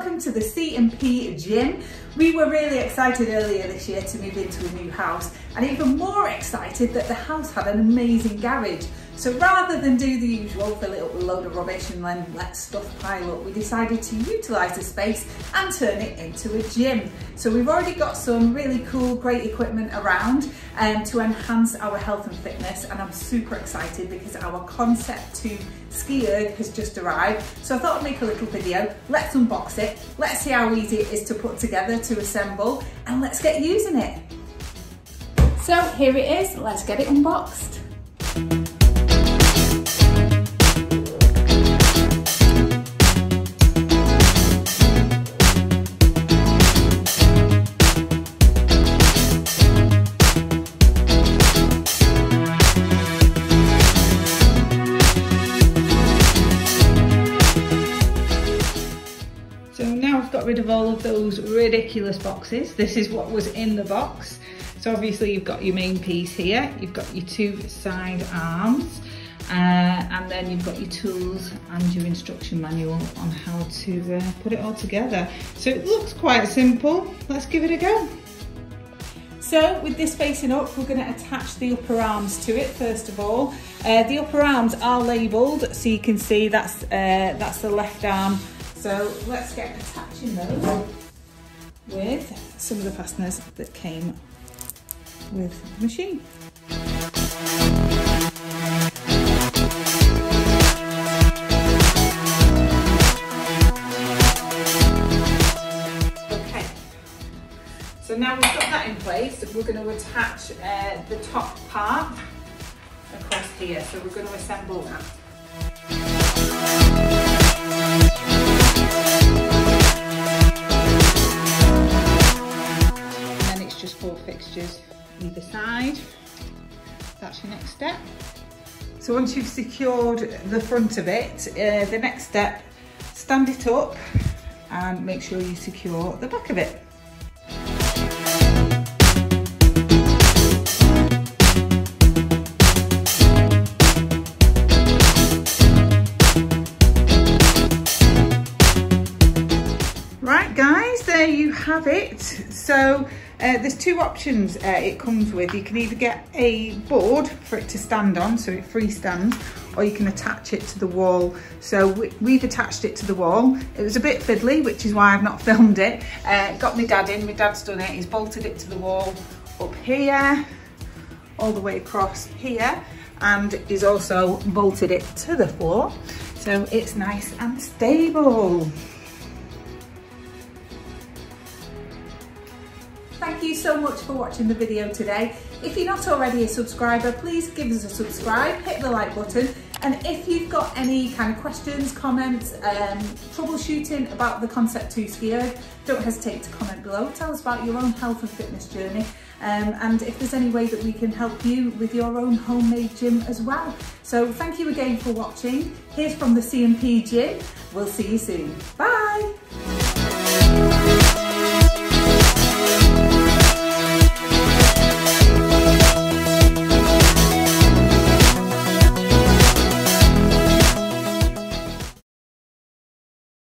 welcome to the C&P Gym. We were really excited earlier this year to move into a new house, and even more excited that the house had an amazing garage. So rather than do the usual, fill it up with a load of rubbish and then let stuff pile up, we decided to utilise the space and turn it into a gym. So we've already got some really cool, great equipment around to enhance our health and fitness, and I'm super excited because our Concept2 SkiErg has just arrived. So I thought I'd make a little video. Let's unbox it, let's see how easy it is to put together, to assemble, and let's get using it. So here it is, let's get it unboxed. So now I've got rid of all of those ridiculous boxes. This is what was in the box. So obviously you've got your main piece here, you've got your two side arms, and then you've got your tools and your instruction manual on how to put it all together. So it looks quite simple. Let's give it a go. So with this facing up, we're going to attach the upper arms to it first of all. The upper arms are labelled, so you can see that's the left arm. So let's get attaching those with some of the fasteners that came with the machine. Okay, so now we've got that in place, we're going to attach the top part across here, so we're going to assemble that. Just four fixtures either side. That's your next step. So once you've secured the front of it, the next step, stand it up and make sure you secure the back of it. Right guys, there you have it. So there's two options it comes with. You can either get a board for it to stand on, so it freestands, or you can attach it to the wall. So we've attached it to the wall. It was a bit fiddly, which is why I've not filmed it. Got my dad in, my dad's done it. He's bolted it to the wall up here, all the way across here, and he's also bolted it to the floor. So it's nice and stable. Thank you so much for watching the video today. If you're not already a subscriber, please give us a subscribe, hit the like button, and if you've got any kind of questions, comments, troubleshooting about the Concept2 SkiErg, don't hesitate to comment below. Tell us about your own health and fitness journey, and if there's any way that we can help you with your own homemade gym as well. So thank you again for watching. Here's from the C&P Gym. We'll see you soon. Bye.